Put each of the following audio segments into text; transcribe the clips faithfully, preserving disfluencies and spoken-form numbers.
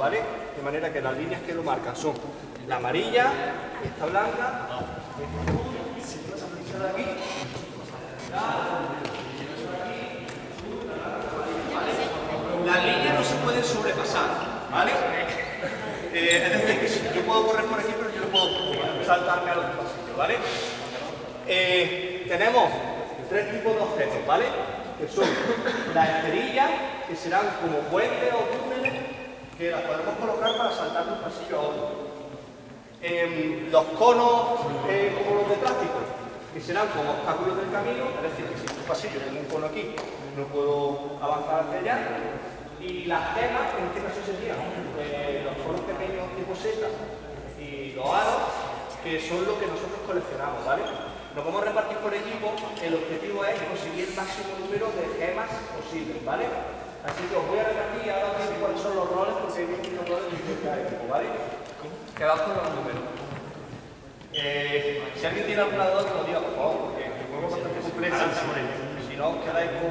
¿vale? De manera que las líneas que lo marcan son la amarilla, esta blanca, esta azul, si tú vas a pinchar aquí, ¿vale? Las líneas no se pueden sobrepasar, ¿vale? Eh, es decir, que si yo puedo correr por aquí, pero yo puedo saltarme al otro pasillo, ¿vale? Eh, tenemos tres tipos de objetos, ¿vale? Que son las esterillas, que serán como puentes o túneles, que las podemos colocar para saltar de un pasillo a otro. Eh, los conos eh, como los de plástico, que serán como obstáculos del camino, es decir, que si un pasillo tengo un cono aquí, no puedo avanzar hacia allá. Y las gemas, en este caso serían eh, los conos pequeños tipo Z y los aros, que son los que nosotros coleccionamos, ¿vale? Nos vamos a repartir por equipo, el objetivo es conseguir el máximo número de gemas posibles, ¿vale? Así que os voy a repartir ahora mismo cuáles son los roles, porque hay muchos roles de cada equipo, ¿vale? Quedaos con los números. Eh, si alguien tiene alguna duda, que lo diga, por favor, porque el juego es bastante complejo. Si no, os quedáis con...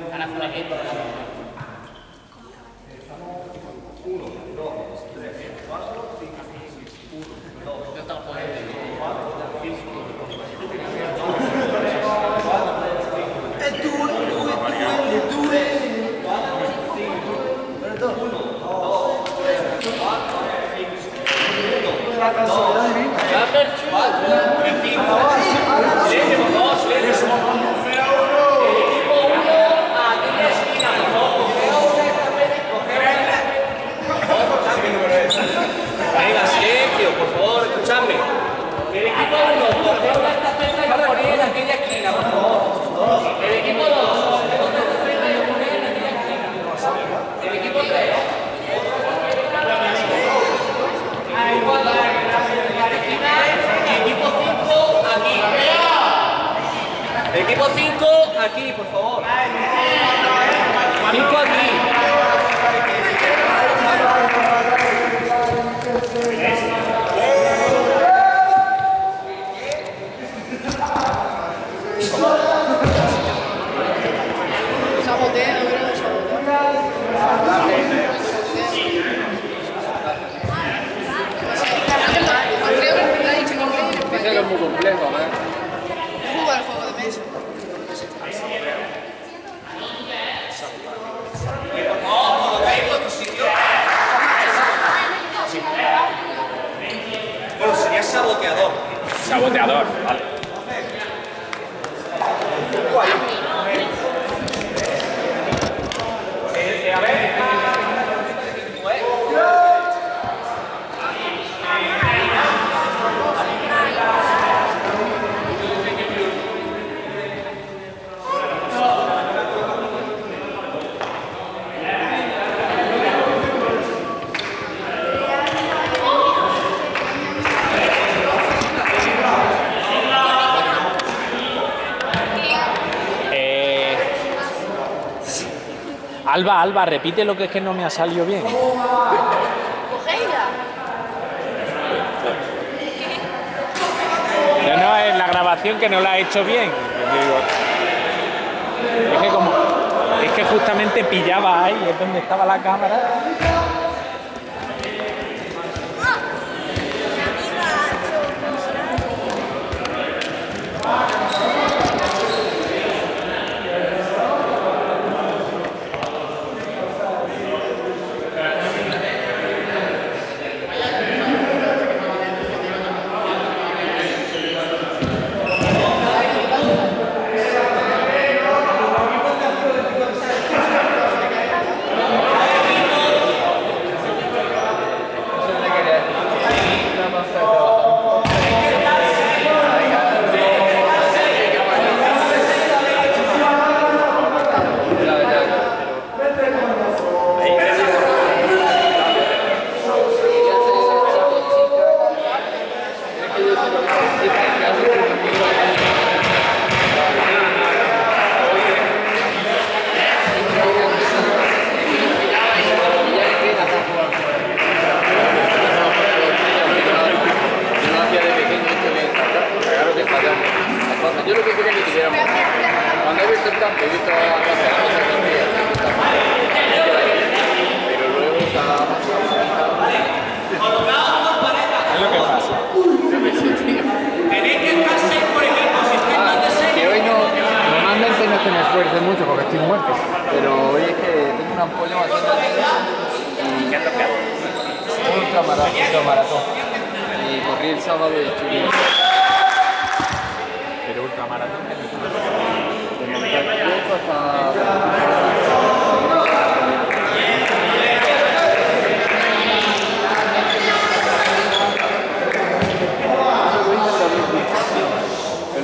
Aquí, por favor. Cinco aquí. Saboteador, saboteador. Creo que es muy complejo, ¿eh? Jugar al juego de mesa. Bueno, sería saboteador. Saboteador, vale. A ver, Alba, Alba, repite lo que es que no me ha salido bien. No, no, es la grabación que no la he hecho bien. Es que, como, es que justamente pillaba ahí, es donde estaba la cámara. Pero luego está... maratón, ultramaratón. Y corrí el sábado y estuve. Pero ultramaratón de mi desde Montacuco hasta...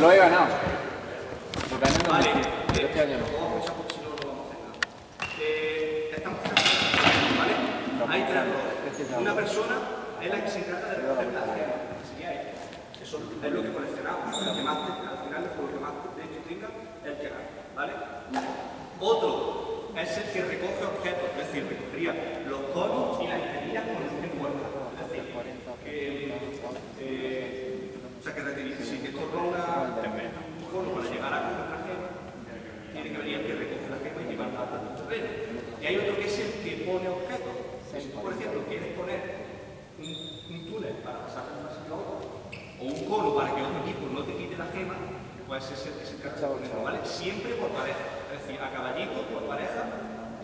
Lo he ganado. Lo gané en vale. Este año no. Eh, estamos haciendo, ¿vale? Hay trato. Una persona es la que se trata de recoger la cena. Así que hay. Eso es lo que coleccionamos. Al final, el juego que más de esto tenga es el que gana, ¿vale? Otro es el que recoge objetos, es decir, recogería los conos y las estrellas con el que muerta. Es decir, que. Eh, O sea, que retenir, si te controla un cono para llegar a coger la gema, tiene que venir el que recoge la gema y llevarla a tu terreno. Y hay otro que es el que pone objetos. Si tú, por ejemplo, quieres poner un, un túnel para pasar de una silla a otra, o un cono para que otro equipo no te quite la gema, pues ese es el que se encarga de ponerlo, ¿vale? Siempre por pareja, es decir, a caballito por pareja,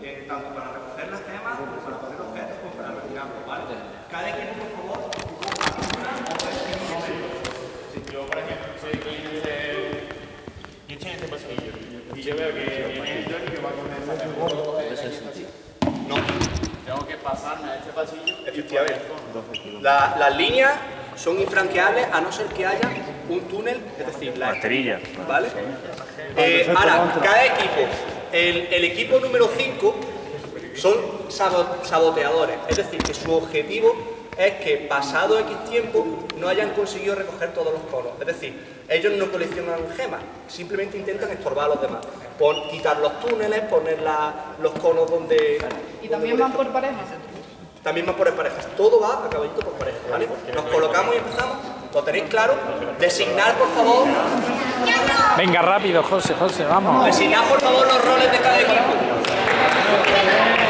eh, tanto para recoger las gemas, como para poner objetos, como para retirarlos, ¿vale? Cada quien, por favor, y yo veo que viene el Johnny que va a poner el cono. No, tengo que pasarme a este pasillo. Efectivamente. La, las líneas son infranqueables a no ser que haya un túnel, es decir, la estrella. ¿Vale? Eh, ahora, cada equipo, el, el equipo número cinco son saboteadores, es decir, que su objetivo es que pasado X tiempo no hayan conseguido recoger todos los conos. Es decir, ellos no coleccionan gemas, simplemente intentan estorbar a los demás. Por quitar los túneles, poner la, los conos donde... ¿Y donde también van por parejas? También van por parejas. Todo va a caballito por parejas, ¿vale? Nos colocamos y empezamos. ¿Lo tenéis claro? Designar, por favor... Venga, rápido, José, José, vamos. Designad, por favor, los roles de cada equipo. ¡Vamos!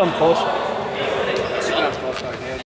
tramposo.